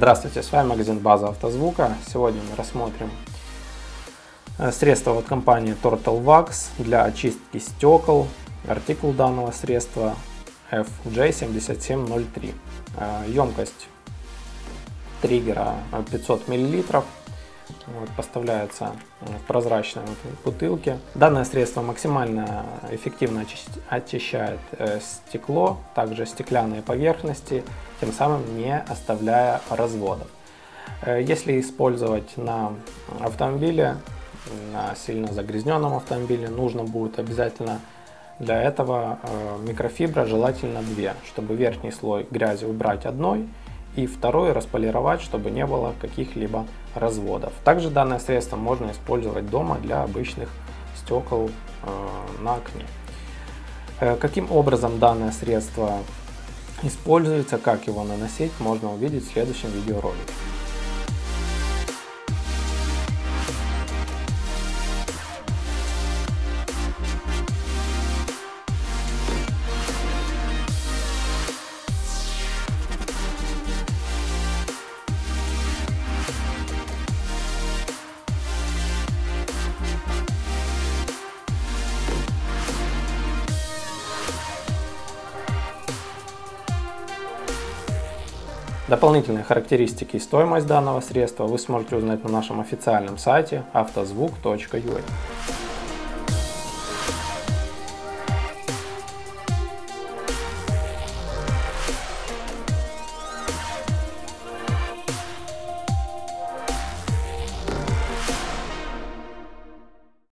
Здравствуйте, с вами магазин База Автозвука. Сегодня мы рассмотрим средство от компании Turtle Wax для очистки стекол. Артикул данного средства FG7703. Емкость триггера 500 мл. Поставляется в прозрачной бутылке. Данное средство максимально эффективно очищает стекло, также стеклянные поверхности, тем самым не оставляя разводов. Если использовать на автомобиле, на сильно загрязненном автомобиле, нужно будет обязательно для этого микрофибра, желательно две, чтобы верхний слой грязи убрать одной, и второй располировать, чтобы не было каких-либо разводов. Также данное средство можно использовать дома для обычных стекол на окне. Каким образом данное средство используется, как его наносить, можно увидеть в следующем видеоролике. Дополнительные характеристики и стоимость данного средства вы сможете узнать на нашем официальном сайте autozvuk.ua.